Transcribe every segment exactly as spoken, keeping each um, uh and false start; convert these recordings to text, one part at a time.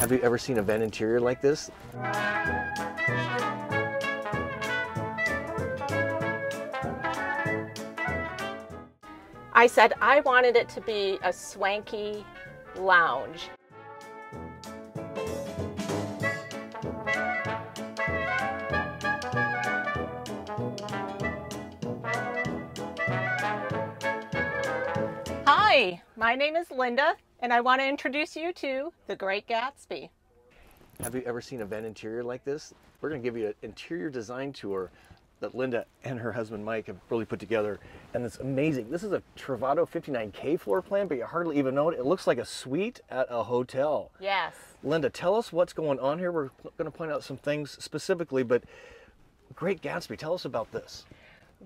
Have you ever seen a van interior like this? I said I wanted it to be a swanky lounge. Hi, my name is Linda, and I want to introduce you to the Great Gatsby. Have you ever seen a van interior like this? We're going to give you an interior design tour that Linda and her husband Mike have really put together, and it's amazing. This is a Travato fifty-nine K floor plan, but you hardly even know it. It looks like a suite at a hotel. Yes. Linda, tell us what's going on here. We're going to point out some things specifically, but Great Gatsby, tell us about this.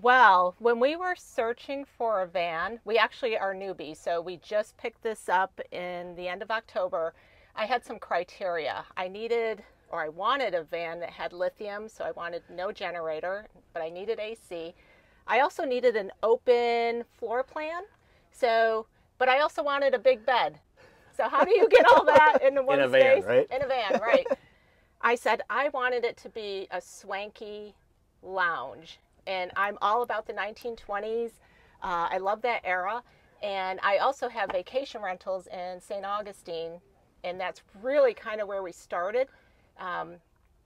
Well, when we were searching for a van, we actually are newbies, so we just picked this up in the end of October. I had some criteria. I needed or I wanted a van that had lithium, so I wanted no generator, but I needed A C. I also needed an open floor plan, so, but I also wanted a big bed. So how do you get all that in one in a space? Van, right? In a van, right. I said I wanted it to be a swanky lounge, and I'm all about the nineteen twenties. Uh, I love that era, and I also have vacation rentals in Saint Augustine, and that's really kind of where we started. Um,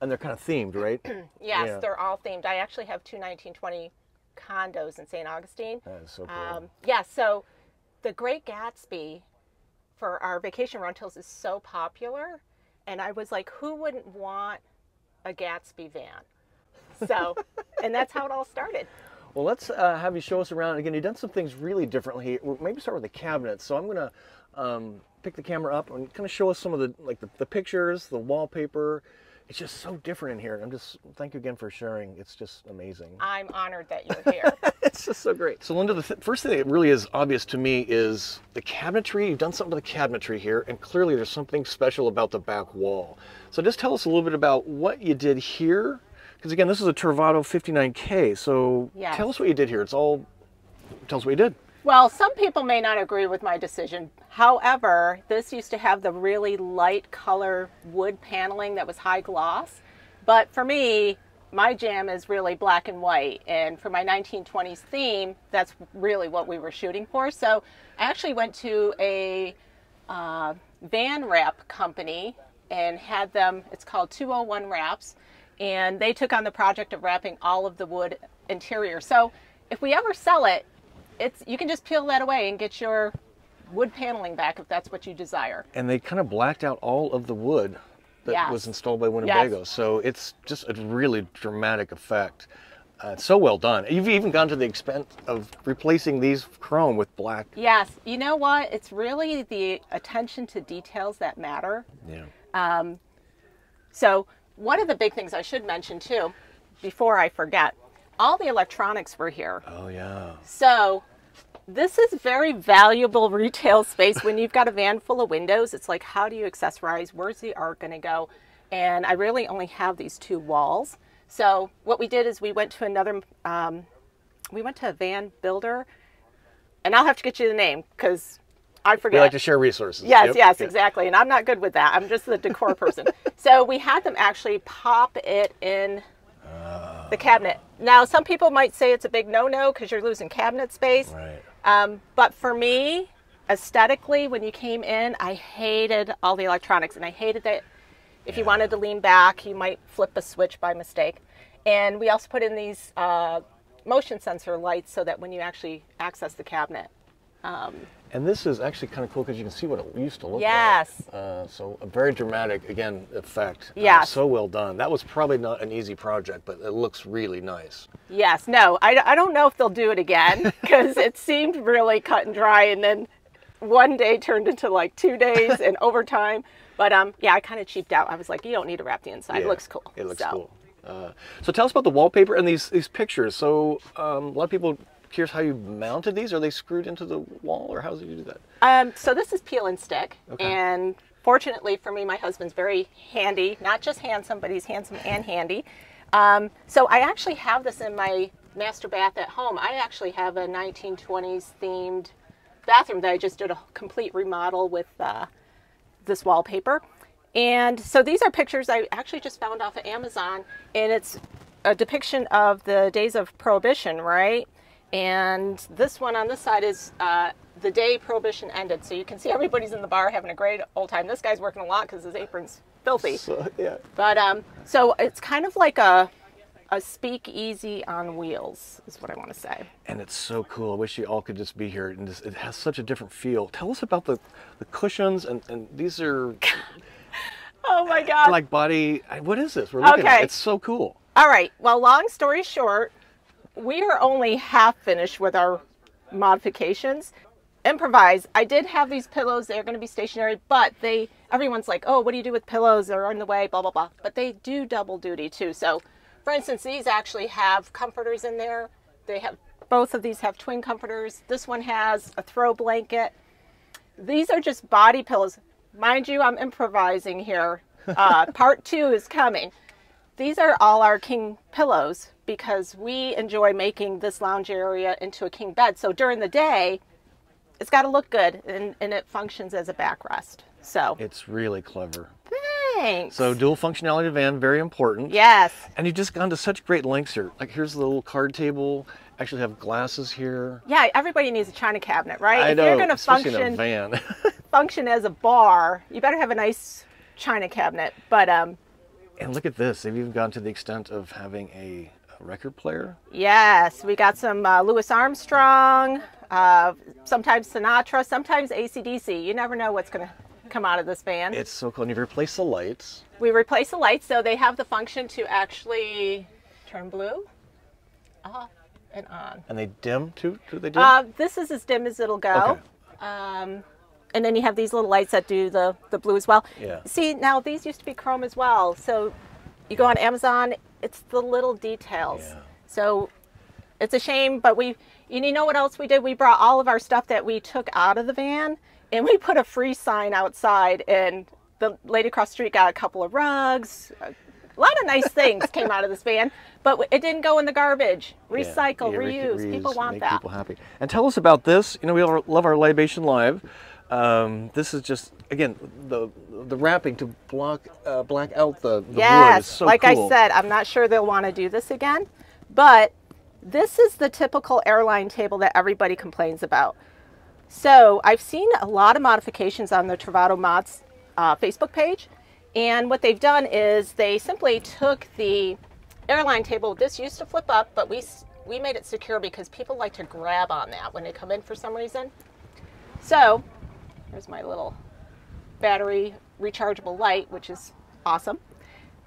and they're kind of themed, right? Yes, yeah. They're all themed. I actually have two nineteen twenty condos in Saint Augustine. That is so cool. Um, yeah, so the Great Gatsby for our vacation rentals is so popular. And I was like, who wouldn't want a Gatsby van? So, and that's how it all started. Well, let's uh, have you show us around. Again, you've done some things really differently here. Maybe start with the cabinets. So I'm going to um, pick the camera up and kind of show us some of the like the, the pictures, the wallpaper. It's just so different in here. I'm just, thank you again for sharing. It's just amazing. I'm honored that you're here. It's just so great. So Linda, the th first thing that really is obvious to me is the cabinetry. You've done something to the cabinetry here, and clearly there's something special about the back wall. So just tell us a little bit about what you did here. Because again, this is a Travato fifty-nine K, so yes. Tell us what you did here. It's all, tell us what you did. Well, some people may not agree with my decision. However, this used to have the really light color wood paneling that was high gloss. But for me, my jam is really black and white. And for my nineteen twenties theme, that's really what we were shooting for. So I actually went to a uh, van wrap company and had them, it's called two oh one Wraps. And they took on the project of wrapping all of the wood interior. So if we ever sell it, it's you can just peel that away and get your wood paneling back if that's what you desire. And they kind of blacked out all of the wood that yes. was installed by Winnebago. Yes. So it's just a really dramatic effect. Uh, so well done. You've even gone to the expense of replacing these chrome with black. Yes. You know what? It's really the attention to details that matter. Yeah. Um, so... One of the big things I should mention too, before I forget, all the electronics were here. Oh yeah. So this is very valuable retail space. When you've got a van full of windows, it's like, how do you accessorize? Where's the art gonna go? And I really only have these two walls. So what we did is we went to another, um, we went to a van builder, and I'll have to get you the name because I forget. We like to share resources. Yes, yep. yes, yep. exactly. And I'm not good with that. I'm just the decor person. So we had them actually pop it in uh, the cabinet. Now, some people might say it's a big no-no because you're losing cabinet space. Right. Um, but for me, aesthetically, when you came in, I hated all the electronics. And I hated that if yeah. you wanted to lean back, you might flip a switch by mistake. And we also put in these uh, motion sensor lights so that when you actually access the cabinet, Um, and this is actually kind of cool because you can see what it used to look yes. like. Yes. Uh, so a very dramatic, again, effect. Yes. Uh, so well done. That was probably not an easy project, but it looks really nice. Yes. No, I, I don't know if they'll do it again because it seemed really cut and dry. And then one day turned into like two days and overtime. But um, yeah, I kind of cheaped out. I was like, you don't need to wrap the inside. Yeah, it looks cool. It looks so. cool. Uh, so tell us about the wallpaper and these, these pictures. So um, a lot of people... Here's how you mounted these. Are they screwed into the wall, or how did you do that? Um, so this is peel and stick, okay. And fortunately for me, my husband's very handy. Not just handsome, but he's handsome and handy. Um, so I actually have this in my master bath at home. I actually have a nineteen twenties themed bathroom that I just did a complete remodel with uh, this wallpaper. And so these are pictures I actually just found off of Amazon, and it's a depiction of the days of Prohibition, right? And this one on this side is uh, the day Prohibition ended. So you can see everybody's in the bar having a great old time. This guy's working a lot because his apron's filthy. So, yeah. But um, so it's kind of like a a speakeasy on wheels is what I want to say. And it's so cool. I wish you all could just be here. And just, it has such a different feel. Tell us about the the cushions, and and these are. Oh my God! Like body, what is this? We're looking okay. at it. It's so cool. All right. Well, long story short, we are only half finished with our modifications. Improvise. I did have these pillows. They're going to be stationary, but they everyone's like, oh, what do you do with pillows? They're in the way. Blah blah blah. But they do double duty too. So, for instance, these actually have comforters in there. They have both of these have twin comforters. This one has a throw blanket. These are just body pillows. Mind you, I'm improvising here. Uh, part two is coming. These are all our king pillows because we enjoy making this lounge area into a king bed. So during the day, it's got to look good, and, and it functions as a backrest. So it's really clever. Thanks. So dual functionality van, very important. Yes. And you've just gone to such great lengths here. Like here's the little card table. Actually have glasses here. Yeah, everybody needs a china cabinet, right? I if know, you're going to function in a van. function as a bar, you better have a nice china cabinet. But um and look at this, they've even gone to the extent of having a, a record player. Yes, we got some uh, Louis Armstrong, uh sometimes Sinatra, sometimes A C D C. You never know what's going to come out of this van. It's so cool. And you've replaced the lights. We replaced the lights, so they have the function to actually turn blue off and on. And they dim too? Do they dim? Uh, this is as dim as it'll go. Okay. Um, and then you have these little lights that do the, the blue as well. Yeah. See, now these used to be chrome as well. So you go on Amazon, it's the little details. Yeah. So it's a shame, but we, and you know what else we did? We brought all of our stuff that we took out of the van and we put a free sign outside, and the lady across the street got a couple of rugs. A lot of nice things came out of this van, but it didn't go in the garbage. Recycle, yeah, yeah, reuse. reuse, people want make that. People happy. And tell us about this. You know, we all love our Libation Live. Um, this is just, again, the the wrapping to block uh, black out the, the yes, wood is so like cool. I said, I'm not sure they'll want to do this again, but this is the typical airline table that everybody complains about. So I've seen a lot of modifications on the Travato Mods uh, Facebook page, and what they've done is they simply took the airline table. This used to flip up, but we we made it secure because people like to grab on that when they come in for some reason. So here's my little battery rechargeable light, which is awesome.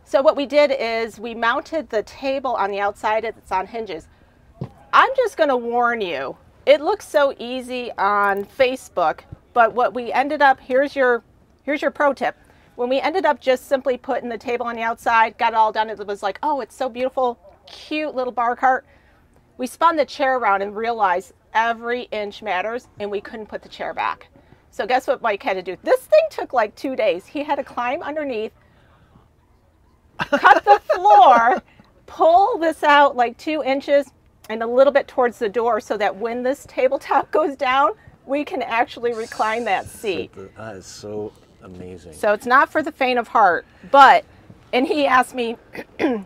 So what we did is we mounted the table on the outside. It's on hinges. I'm just going to warn you, it looks so easy on Facebook, but what we ended up, here's your here's your pro tip. When we ended up just simply putting the table on the outside, got it all done, it was like, oh, it's so beautiful, cute little bar cart. We spun the chair around and realized every inch matters, and we couldn't put the chair back. So guess what Mike had to do? This thing took like two days. He had to climb underneath, cut the floor, pull this out like two inches and a little bit towards the door so that when this tabletop goes down, we can actually recline that seat. That is so amazing. So it's not for the faint of heart, but, and he asked me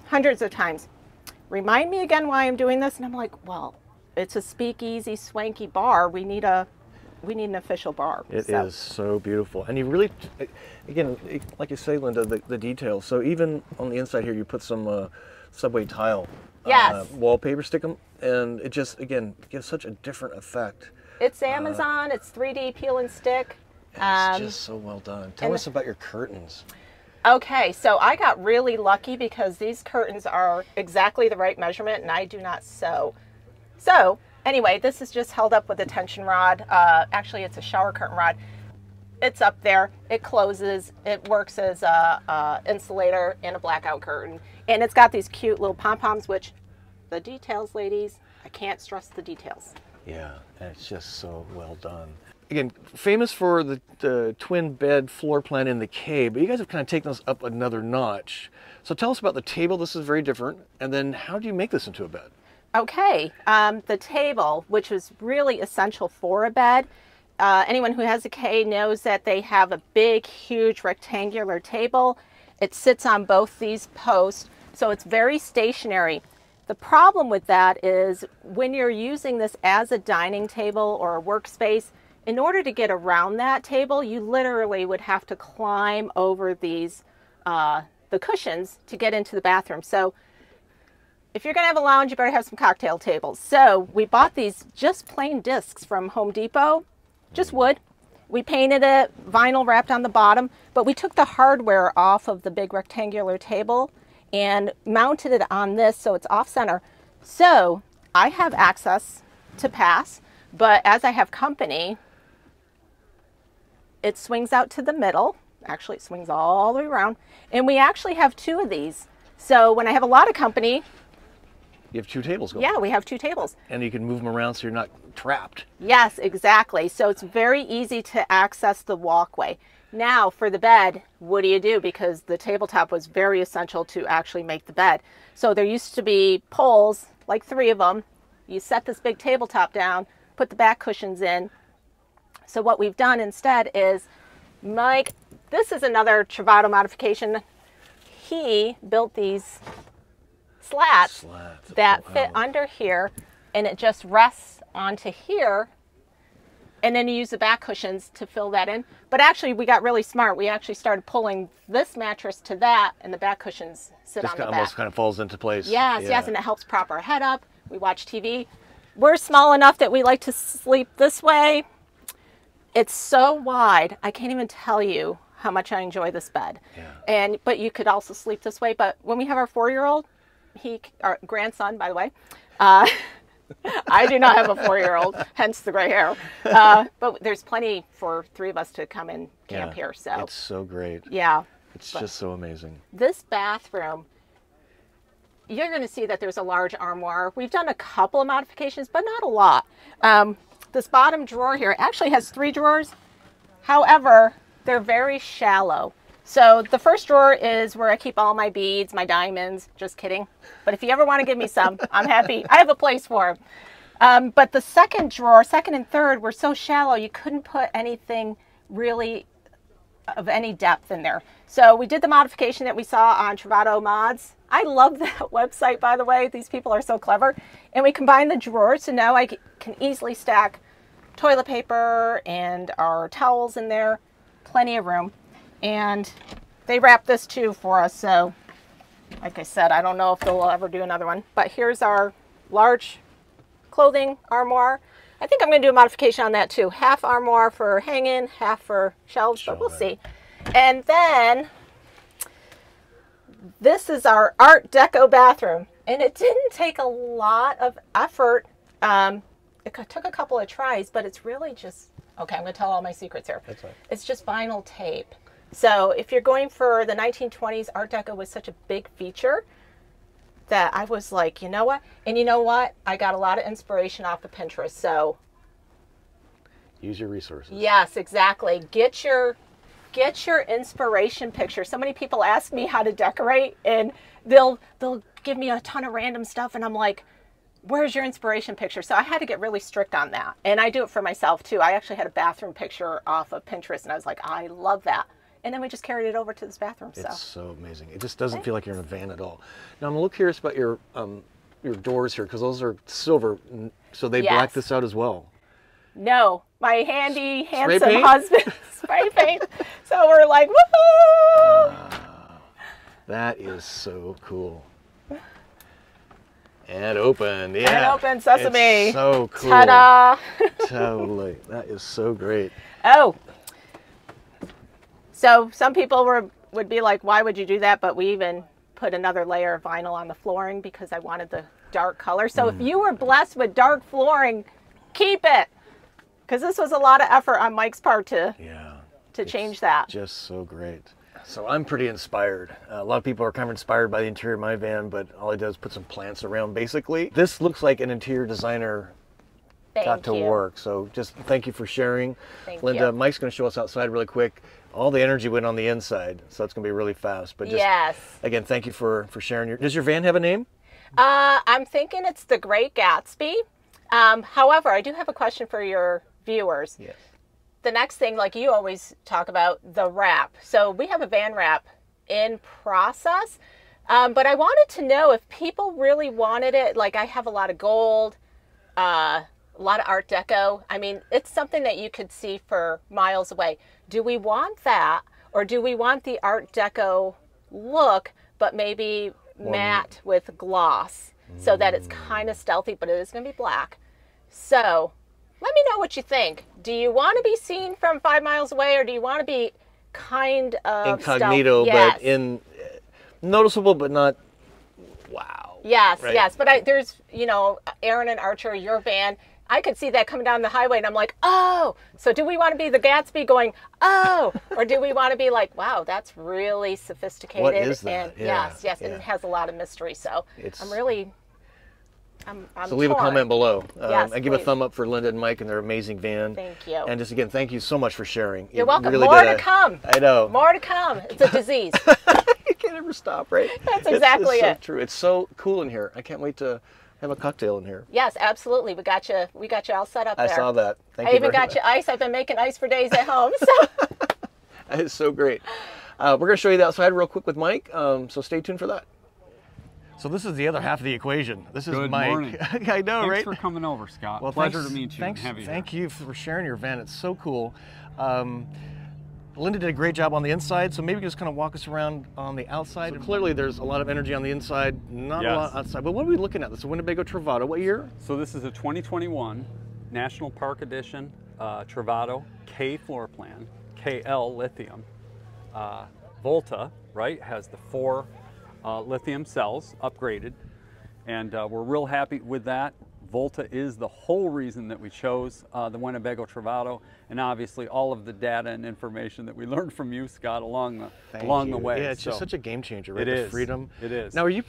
hundreds of times, remind me again why I'm doing this. And I'm like, well, it's a speakeasy swanky bar. We need a We need an official bar. It so. is so beautiful. And you really, again, like you say, Linda, the, the details. So even on the inside here, you put some uh, subway tile yes. uh, wallpaper, stick them, and it just, again, gives such a different effect. It's Amazon. Uh, it's three D peel and stick. And um, it's just so well done. Tell us about your curtains. Okay, so I got really lucky because these curtains are exactly the right measurement, and I do not sew. So... Anyway, this is just held up with a tension rod. Uh, actually, it's a shower curtain rod. It's up there. It closes. It works as a, a insulator and a blackout curtain. And it's got these cute little pom-poms, which the details, ladies, I can't stress the details. Yeah, and it's just so well done. Again, famous for the, the twin bed floor plan in the K, but you guys have kind of taken this up another notch. So tell us about the table. This is very different. And then how do you make this into a bed? Okay, um, the table, which was really essential for a bed, Uh, anyone who has a K knows that they have a big, huge rectangular table. It sits on both these posts, so it's very stationary. The problem with that is when you're using this as a dining table or a workspace, in order to get around that table, you literally would have to climb over these uh, the cushions to get into the bathroom. So if you're going to have a lounge, you better have some cocktail tables. So we bought these just plain discs from Home Depot, just wood. We painted it, vinyl wrapped on the bottom, but we took the hardware off of the big rectangular table and mounted it on this so it's off center. So I have access to pass, but as I have company, it swings out to the middle. Actually, it swings all the way around. And we actually have two of these. So when I have a lot of company, you have two tables going. Yeah, we have two tables. And you can move them around so you're not trapped. Yes, exactly. So it's very easy to access the walkway. Now for the bed, what do you do? Because the tabletop was very essential to actually make the bed. So there used to be poles, like three of them. You set this big tabletop down, put the back cushions in. So what we've done instead is, Mike, this is another Travato modification. He built these slats, slats. that oh, fit wow. under here, and it just rests onto here, and then you use the back cushions to fill that in. But actually, we got really smart. We actually started pulling this mattress to that, and the back cushions sit just on the back. It almost kind of falls into place. Yes, yeah. yes, and it helps prop our head up. We watch T V. We're small enough that we like to sleep this way. It's so wide, I can't even tell you how much I enjoy this bed. Yeah. And but you could also sleep this way. But when we have our four-year-old, he, our grandson, by the way, uh, I do not have a four-year-old, hence the gray hair. Uh, but there's plenty for three of us to come and camp yeah, here. So it's so great. Yeah. It's but just so amazing. This bathroom, you're going to see that there's a large armoire. We've done a couple of modifications, but not a lot. Um, this bottom drawer here actually has three drawers. However, they're very shallow. So the first drawer is where I keep all my beads, my diamonds, just kidding. But if you ever want to give me some, I'm happy. I have a place for them. Um, but the second drawer, second and third, were so shallow, you couldn't put anything really of any depth in there. So we did the modification that we saw on Travato Mods. I love that website, by the way. These people are so clever. And we combined the drawers, so now I can easily stack toilet paper and our towels in there. Plenty of room. And they wrapped this too for us, so like I said, I don't know if they'll ever do another one. But here's our large clothing armoire. I think I'm going to do a modification on that too. Half armoire for hanging, half for shelves, but we'll see. And then this is our Art Deco bathroom, and it didn't take a lot of effort. Um, it took a couple of tries, but it's really just, okay, I'm going to tell all my secrets here. That's right. It's just vinyl tape. So if you're going for the nineteen twenties, Art Deco was such a big feature that I was like, you know what? And you know what? I got a lot of inspiration off of Pinterest. So use your resources. Yes, exactly. Get your get your inspiration picture. So many people ask me how to decorate, and they'll they'll give me a ton of random stuff, and I'm like, where's your inspiration picture? So I had to get really strict on that. And I do it for myself too. I actually had a bathroom picture off of Pinterest, and I was like, I love that. And then we just carried it over to this bathroom. So. It's so amazing. It just doesn't Thanks. feel like you're in a van at all. Now, I'm a little curious about your um, your doors here, because those are silver, so they yes. black this out as well. No, my handy, handsome spray husband spray paint. So we're like, woohoo! Wow. That is so cool. And open, yeah. And open, sesame. It's so cool. Ta-da! Totally. That is so great. Oh. So some people were, would be like, why would you do that? But we even put another layer of vinyl on the flooring because I wanted the dark color. So mm. if you were blessed with dark flooring, keep it. Because this was a lot of effort on Mike's part to, yeah, to change that. Just so great. So I'm pretty inspired. Uh, a lot of people are kind of inspired by the interior of my van, but all I do is put some plants around, basically. This looks like an interior designer Thank got to you. work. So just thank you for sharing. Thank Linda, you. Mike's going to show us outside really quick. All the energy went on the inside, so it's going to be really fast. But just, yes. again, thank you for, for sharing. Your. Does your van have a name? Uh, I'm thinking it's the Great Gatsby. Um, however, I do have a question for your viewers. Yes. the next thing, like you always talk about, the wrap. So we have a van wrap in process, um, but I wanted to know if people really wanted it. Like, I have a lot of gold, uh, a lot of Art Deco. I mean, it's something that you could see for miles away. Do we want that, or do we want the Art Deco look, but maybe One. matte with gloss, so that it's kind of stealthy, but it is going to be black? So let me know what you think. Do you want to be seen from five miles away, or do you want to be kind of incognito, yes. but in noticeable, but not wow? Yes, right? yes. But I, there's, you know, Aaron and Archer, your van. I could see that coming down the highway, and I'm like, oh. So do we want to be the Gatsby going, oh, or do we want to be like, wow, that's really sophisticated? What is that? And yeah, yes, yes, yeah. and it has a lot of mystery. So it's, I'm really, I'm, I'm So leave torn. a comment below. Yes, um, and give a thumb up for Linda and Mike and their amazing van. Thank you. And just again, thank you so much for sharing. You're you welcome. Really More to a, come. I know. More to come. It's a disease. You can't ever stop, right? That's exactly it's, it's it. So true. It's so cool in here. I can't wait to have a cocktail in here. Yes, absolutely. We got you. We got you all set up there. I saw that. Thank you. I even got you ice. I've been making ice for days at home. So. That is so great. Uh, we're going to show you the outside real quick with Mike. Um, so stay tuned for that. So this is the other half of the equation. This is Good Mike. Morning. I know, thanks right? Thanks for coming over, Scott. Well, pleasure thanks, to meet you. Thanks. And have you thank here. you for sharing your van. It's so cool. Um, Linda did a great job on the inside, so maybe just kind of walk us around on the outside. So clearly there's a lot of energy on the inside, not yes. a lot outside. But what are we looking at? This is a Winnebago Travato. What year? So this is a twenty twenty-one National Park Edition uh, Travato K floor plan, K L lithium. Uh, Volta, right, has the four uh, lithium cells upgraded, and uh, we're real happy with that. Volta is the whole reason that we chose uh, the Winnebago Travato, and obviously all of the data and information that we learned from you, Scott, along the Thank along you. the way. Yeah, it's so, just such a game changer, right? It the is. freedom. It is. Now, are you?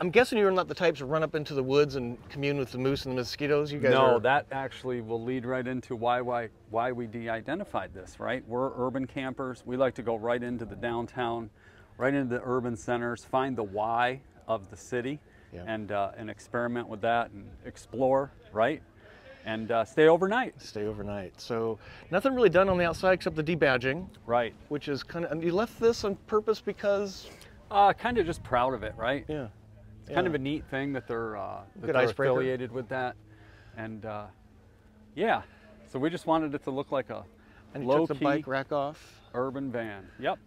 I'm guessing you're not the types to run up into the woods and commune with the moose and the mosquitoes. You guys? No, are... that actually will lead right into why why why we de-identified this. Right? We're urban campers. We like to go right into the downtown, right into the urban centers, find the why of the city. Yeah. And, uh, and experiment with that and explore, right? And uh, stay overnight. Stay overnight. So nothing really done on the outside except the debadging. Right. Which is kind of, and you left this on purpose because? Uh, kind of just proud of it, right? Yeah. It's kind yeah. of a neat thing that they're, uh, that they're affiliated with that. And uh, yeah, so we just wanted it to look like a and low you took key the bike rack off. urban van. Yep.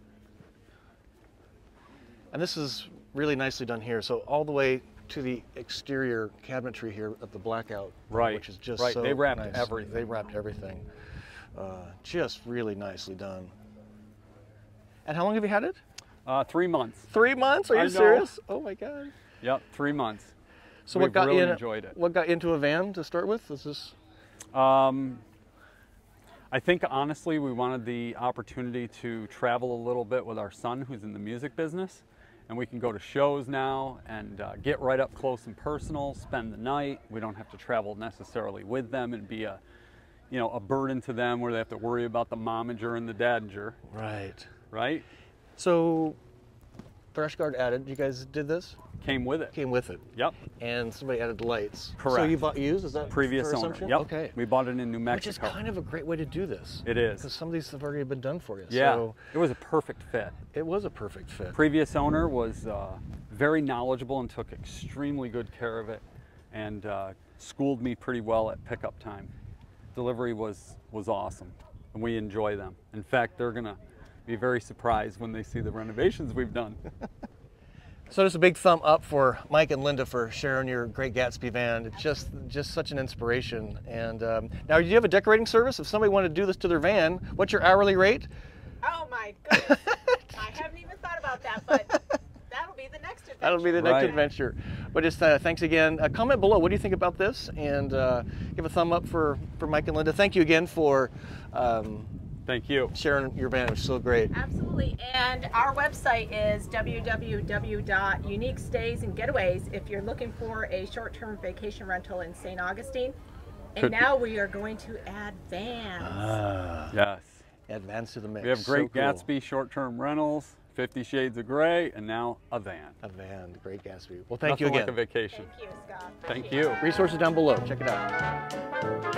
And this is really nicely done here. So all the way to the exterior cabinetry here at the blackout, right? Which is just right. so they wrapped nice. everything. They wrapped everything. Uh, just really nicely done. And how long have you had it? Uh, three months. Three months? Are you I serious? Know. Oh my God. Yep, three months. So We've what got really you? In, enjoyed it. What got you into a van to start with? Is this? Um, I think honestly, we wanted the opportunity to travel a little bit with our son, who's in the music business. And we can go to shows now and uh, get right up close and personal, spend the night. We don't have to travel necessarily with them and be a, you know, a burden to them where they have to worry about the momager and the dadager. Right. Right? So Threshguard added, you guys did this? Came with it. Came with it. Yep. And somebody added lights. Correct. So you bought used, is that previous owner? Yep. Okay. We bought it in New Mexico. Which is kind of a great way to do this. It is. Because some of these have already been done for you. Yeah. So it was a perfect fit. It was a perfect fit. Previous owner was uh, very knowledgeable and took extremely good care of it, and uh, schooled me pretty well at pickup time. Delivery was was awesome, and we enjoy them. In fact, they're gonna be very surprised when they see the renovations we've done. So just a big thumb up for Mike and Linda for sharing your great Gatsby van. It's just just such an inspiration. And um, now, do you have a decorating service? If somebody wanted to do this to their van, what's your hourly rate? Oh my goodness. I haven't even thought about that, but that'll be the next adventure. That'll be the next right. adventure. But just uh, thanks again. Uh, comment below, what do you think about this? And uh, give a thumb up for, for Mike and Linda. Thank you again for um, Thank you. Sharon, your van was so great. Absolutely. And our website is w w w dot unique stays and getaways if you're looking for a short-term vacation rental in Saint Augustine. And Could now be. we are going to add vans. Ah, yes. Add vans to the mix. We have great so Gatsby cool. short-term rentals, Fifty Shades of Gray, and now a van. A van, great Gatsby. Well, thank Nothing you again. Like a vacation. Thank you, Scott. Thank, thank you. you. Resources down below. Check it out.